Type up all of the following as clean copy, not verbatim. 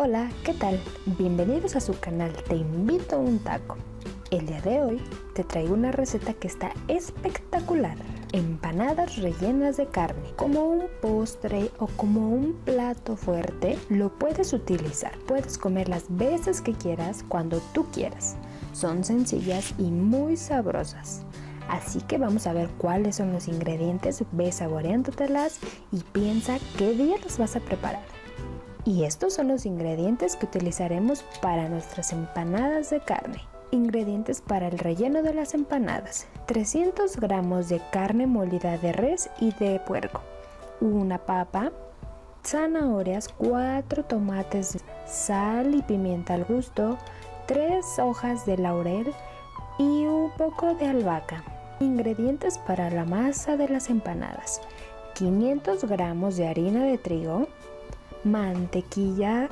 Hola, ¿qué tal? Bienvenidos a su canal Te Invito a un Taco. El día de hoy te traigo una receta que está espectacular. Empanadas rellenas de carne. Como un postre o como un plato fuerte, lo puedes utilizar. Puedes comer las veces que quieras, cuando tú quieras. Son sencillas y muy sabrosas. Así que vamos a ver cuáles son los ingredientes, ve saboreándotelas y piensa qué día las vas a preparar. Y estos son los ingredientes que utilizaremos para nuestras empanadas de carne. Ingredientes para el relleno de las empanadas: 300 gramos de carne molida de res y de puerco, una papa, zanahorias, 4 tomates, sal y pimienta al gusto, 3 hojas de laurel y un poco de albahaca. Ingredientes para la masa de las empanadas: 500 gramos de harina de trigo, mantequilla,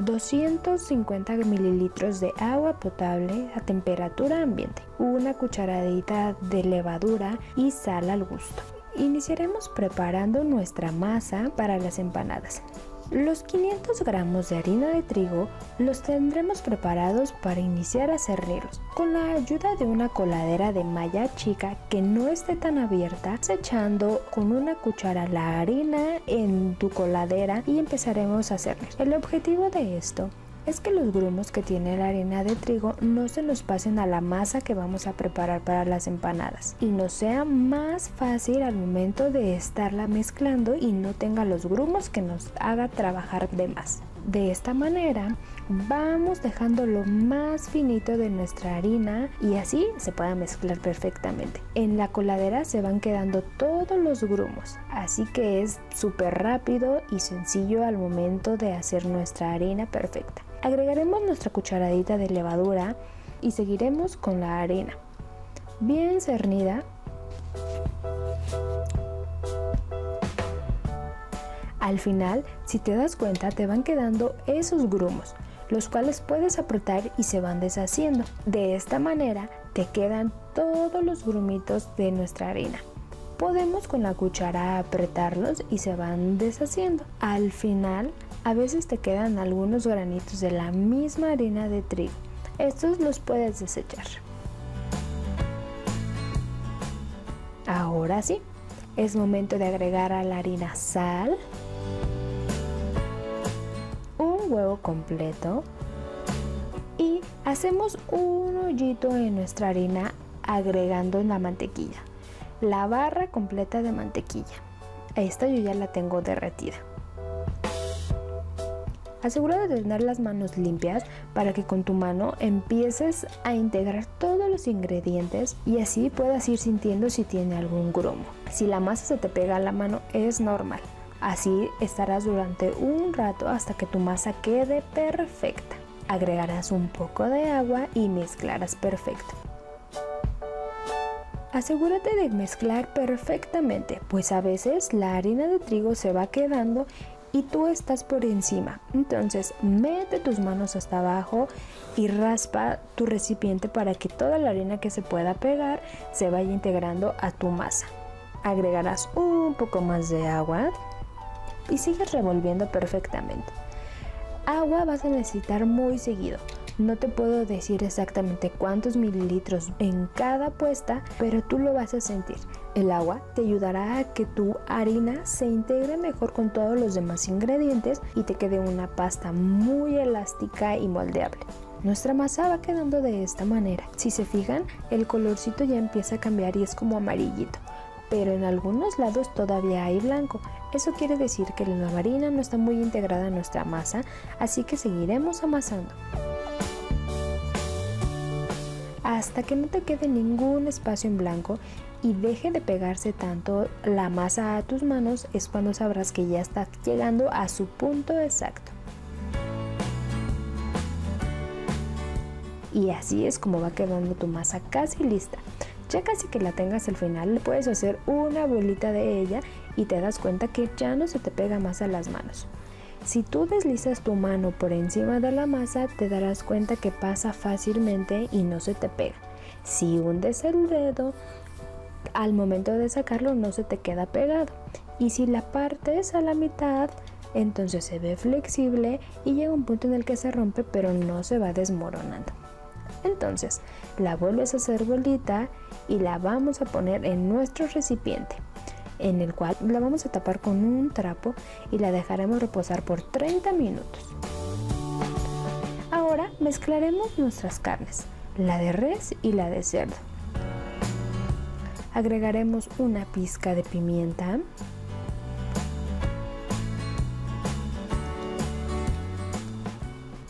250 mililitros de agua potable a temperatura ambiente, una cucharadita de levadura y sal al gusto. Iniciaremos preparando nuestra masa para las empanadas. Los 500 gramos de harina de trigo los tendremos preparados para iniciar a cernirlos. Con la ayuda de una coladera de malla chica que no esté tan abierta, echando con una cuchara la harina en tu coladera y empezaremos a cernir. El objetivo de esto es que los grumos que tiene la harina de trigo no se nos pasen a la masa que vamos a preparar para las empanadas y nos sea más fácil al momento de estarla mezclando y no tenga los grumos que nos haga trabajar de más. De esta manera vamos dejando lo más finito de nuestra harina y así se pueda mezclar perfectamente. En la coladera se van quedando todos los grumos, así que es súper rápido y sencillo al momento de hacer nuestra harina perfecta. Agregaremos nuestra cucharadita de levadura y seguiremos con la harina bien cernida. Al final, si te das cuenta, te van quedando esos grumos, los cuales puedes apretar y se van deshaciendo. De esta manera te quedan todos los grumitos de nuestra harina. Podemos con la cuchara apretarlos y se van deshaciendo. Al final, a veces te quedan algunos granitos de la misma harina de trigo. Estos los puedes desechar. Ahora sí, es momento de agregar a la harina sal, huevo completo y hacemos un hoyito en nuestra harina agregando la mantequilla, la barra completa de mantequilla. Esta yo ya la tengo derretida. Asegúrate de tener las manos limpias para que con tu mano empieces a integrar todos los ingredientes y así puedas ir sintiendo si tiene algún grumo. Si la masa se te pega a la mano es normal. Así estarás durante un rato hasta que tu masa quede perfecta. Agregarás un poco de agua y mezclarás perfecto. Asegúrate de mezclar perfectamente, pues a veces la harina de trigo se va quedando y tú estás por encima. Entonces mete tus manos hasta abajo y raspa tu recipiente para que toda la harina que se pueda pegar se vaya integrando a tu masa. Agregarás un poco más de agua y sigues revolviendo perfectamente. Agua vas a necesitar muy seguido. No te puedo decir exactamente cuántos mililitros en cada puesta, pero tú lo vas a sentir. El agua te ayudará a que tu harina se integre mejor con todos los demás ingredientes y te quede una pasta muy elástica y moldeable. Nuestra masa va quedando de esta manera. Si se fijan, el colorcito ya empieza a cambiar y es como amarillito, pero en algunos lados todavía hay blanco. Eso quiere decir que la harina no está muy integrada a nuestra masa, así que seguiremos amasando hasta que no te quede ningún espacio en blanco y deje de pegarse tanto la masa a tus manos. Es cuando sabrás que ya está llegando a su punto exacto. Y así es como va quedando tu masa casi lista. Ya casi que la tengas al final, puedes hacer una bolita de ella y te das cuenta que ya no se te pega más a las manos. Si tú deslizas tu mano por encima de la masa, te darás cuenta que pasa fácilmente y no se te pega. Si hundes el dedo, al momento de sacarlo no se te queda pegado. Y si la partes a la mitad, entonces se ve flexible y llega un punto en el que se rompe, pero no se va desmoronando. Entonces la vuelves a hacer bolita y la vamos a poner en nuestro recipiente, en el cual la vamos a tapar con un trapo y la dejaremos reposar por 30 minutos. Ahora mezclaremos nuestras carnes, la de res y la de cerdo. Agregaremos una pizca de pimienta,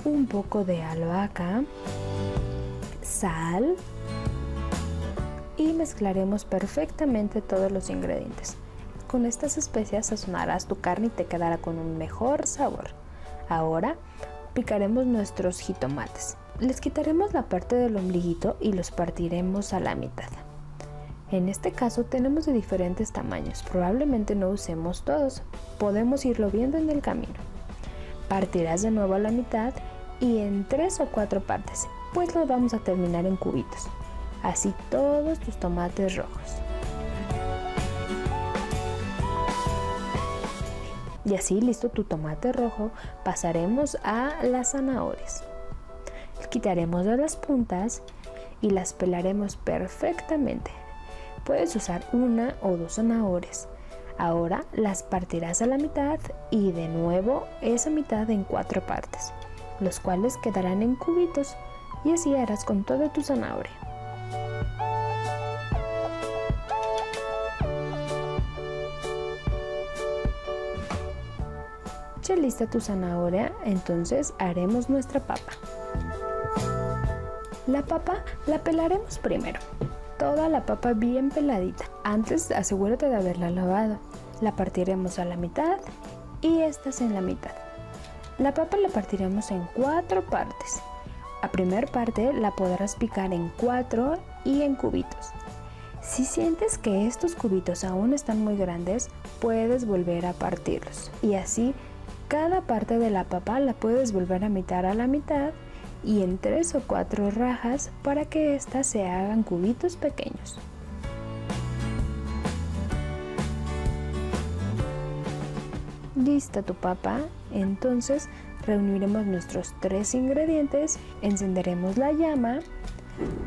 un poco de albahaca, sal y mezclaremos perfectamente todos los ingredientes. Con estas especias sazonarás tu carne y te quedará con un mejor sabor. Ahora picaremos nuestros jitomates. Les quitaremos la parte del ombliguito y los partiremos a la mitad. En este caso tenemos de diferentes tamaños, probablemente no usemos todos, podemos irlo viendo en el camino. Partirás de nuevo a la mitad y en 3 o 4 partes, pues los vamos a terminar en cubitos. Así todos tus tomates rojos. Y así listo tu tomate rojo, pasaremos a las zanahorias. Quitaremos de las puntas y las pelaremos perfectamente. Puedes usar 1 o 2 zanahorias. Ahora las partirás a la mitad y de nuevo esa mitad en 4 partes, los cuales quedarán en cubitos, y así harás con toda tu zanahoria. Ya lista tu zanahoria, entonces haremos nuestra papa. La papa la pelaremos primero, toda la papa bien peladita. Antes asegúrate de haberla lavado. La partiremos a la mitad y estas en la mitad. La papa la partiremos en 4 partes. La primera parte la podrás picar en 4 y en cubitos. Si sientes que estos cubitos aún están muy grandes, puedes volver a partirlos. Y así cada parte de la papa la puedes volver a mitar a la mitad y en 3 o 4 rajas para que éstas se hagan cubitos pequeños. Lista tu papa, entonces reuniremos nuestros 3 ingredientes, encenderemos la llama,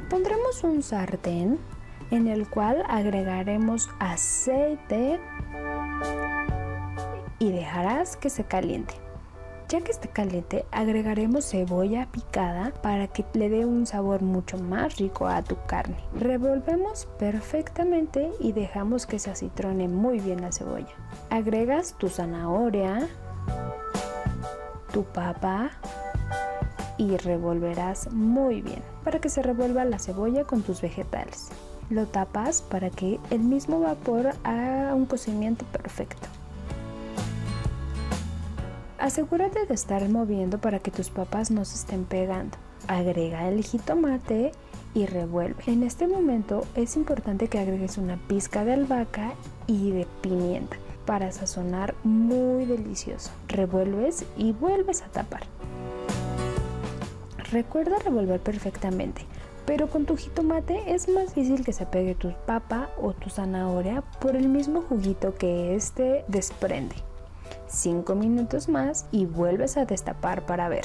pondremos un sartén en el cual agregaremos aceite y dejarás que se caliente. Ya que esté caliente, agregaremos cebolla picada para que le dé un sabor mucho más rico a tu carne. Revolvemos perfectamente y dejamos que se acitrone muy bien la cebolla. Agregas tu zanahoria, tu papa y revolverás muy bien para que se revuelva la cebolla con tus vegetales. Lo tapas para que el mismo vapor haga un cocimiento perfecto. Asegúrate de estar moviendo para que tus papas no se estén pegando. Agrega el jitomate y revuelve. En este momento es importante que agregues una pizca de albahaca y de pimienta para sazonar muy delicioso. Revuelves y vuelves a tapar. Recuerda revolver perfectamente, pero con tu jitomate es más difícil que se pegue tu papa o tu zanahoria por el mismo juguito que este desprende. 5 minutos más y vuelves a destapar para ver.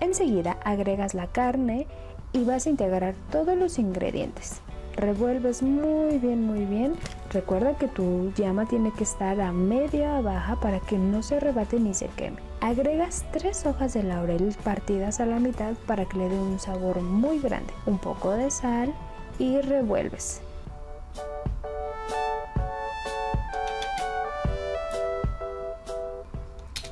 Enseguida agregas la carne y vas a integrar todos los ingredientes. Revuelves muy bien, muy bien. Recuerda que tu llama tiene que estar a media baja para que no se rebate ni se queme. Agregas 3 hojas de laurel partidas a la mitad para que le dé un sabor muy grande. Un poco de sal y revuelves.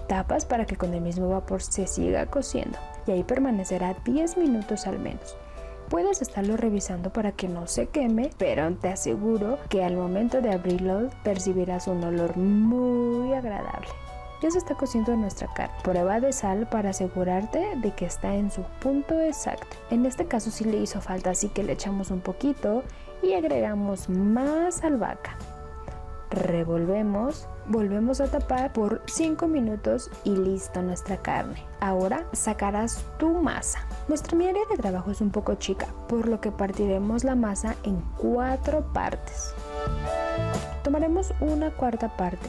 Tapas para que con el mismo vapor se siga cociendo y ahí permanecerá 10 minutos al menos. Puedes estarlo revisando para que no se queme, pero te aseguro que al momento de abrirlo percibirás un olor muy agradable. Ya se está cociendo nuestra carne. Prueba de sal para asegurarte de que está en su punto exacto. En este caso sí le hizo falta, así que le echamos un poquito y agregamos más albahaca. Revolvemos, volvemos a tapar por 5 minutos y listo nuestra carne. Ahora sacarás tu masa. Nuestra área de trabajo es un poco chica, por lo que partiremos la masa en 4 partes. Tomaremos una cuarta parte,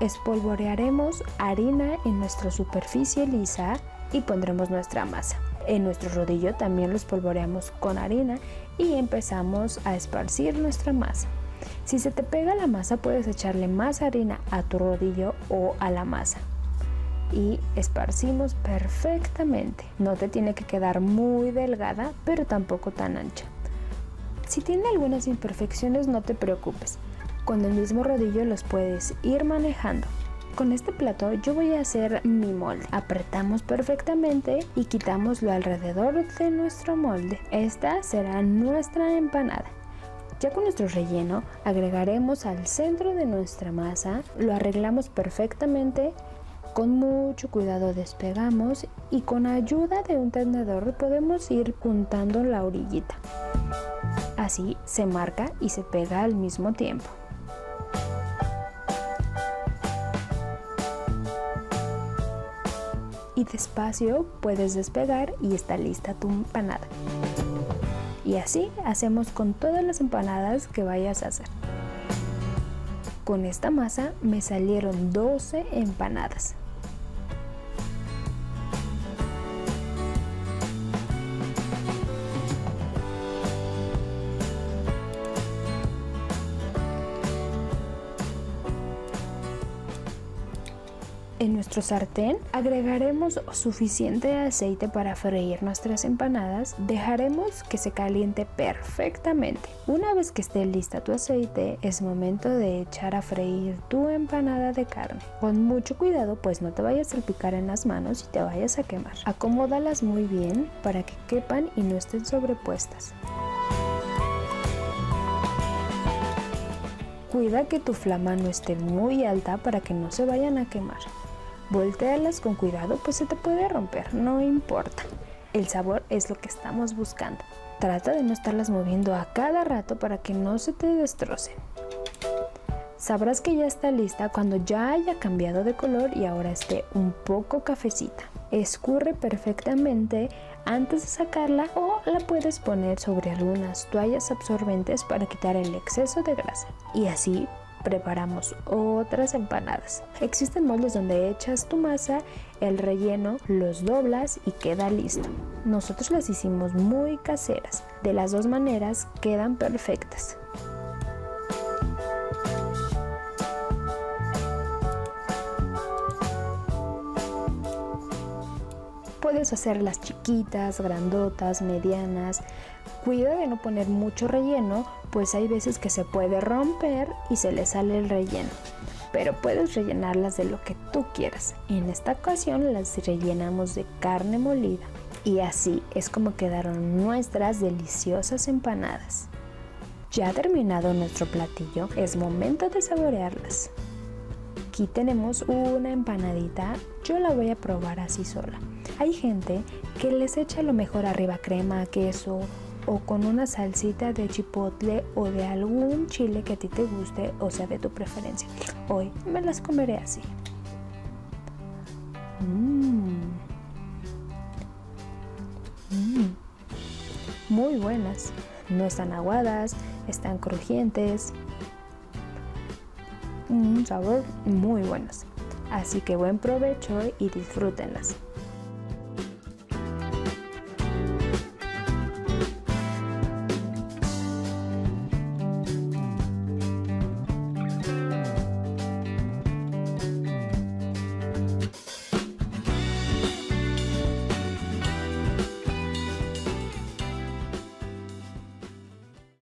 Espolvorearemos harina en nuestra superficie lisa y pondremos nuestra masa. En nuestro rodillo también lo espolvoreamos con harina y empezamos a esparcir nuestra masa. Si se te pega la masa, puedes echarle más harina a tu rodillo o a la masa. Y esparcimos perfectamente. No te tiene que quedar muy delgada, pero tampoco tan ancha. Si tiene algunas imperfecciones, no te preocupes. Con el mismo rodillo los puedes ir manejando. Con este plato yo voy a hacer mi molde. Apretamos perfectamente y quitamos lo alrededor de nuestro molde. Esta será nuestra empanada. Ya con nuestro relleno agregaremos al centro de nuestra masa, lo arreglamos perfectamente, con mucho cuidado despegamos y con ayuda de un tenedor podemos ir juntando la orillita. Así se marca y se pega al mismo tiempo. Y despacio puedes despegar y está lista tu empanada. Y así hacemos con todas las empanadas que vayas a hacer. Con esta masa me salieron 12 empanadas. En nuestro sartén agregaremos suficiente aceite para freír nuestras empanadas. Dejaremos que se caliente perfectamente. Una vez que esté lista tu aceite, es momento de echar a freír tu empanada de carne. Con mucho cuidado, pues no te vayas a salpicar en las manos y te vayas a quemar. Acomódalas muy bien para que quepan y no estén sobrepuestas. Cuida que tu flama no esté muy alta para que no se vayan a quemar. Voltéalas con cuidado, pues se te puede romper, no importa. El sabor es lo que estamos buscando. Trata de no estarlas moviendo a cada rato para que no se te destrocen. Sabrás que ya está lista cuando ya haya cambiado de color y ahora esté un poco cafecita. Escurre perfectamente antes de sacarla o la puedes poner sobre algunas toallas absorbentes para quitar el exceso de grasa. Y así preparamos otras empanadas. Existen moldes donde echas tu masa, el relleno, los doblas y queda listo. Nosotros las hicimos muy caseras. De las dos maneras quedan perfectas. Puedes hacerlas chiquitas, grandotas, medianas. Cuida de no poner mucho relleno, pues hay veces que se puede romper y se le sale el relleno. Pero puedes rellenarlas de lo que tú quieras. En esta ocasión las rellenamos de carne molida. Y así es como quedaron nuestras deliciosas empanadas. Ya terminado nuestro platillo, es momento de saborearlas. Aquí tenemos una empanadita, yo la voy a probar así sola. Hay gente que les echa lo mejor arriba crema, queso o con una salsita de chipotle o de algún chile que a ti te guste o sea de tu preferencia. Hoy me las comeré así. Muy buenas. No están aguadas, están crujientes. Un sabor muy buenas. Así que buen provecho y disfrútenlas.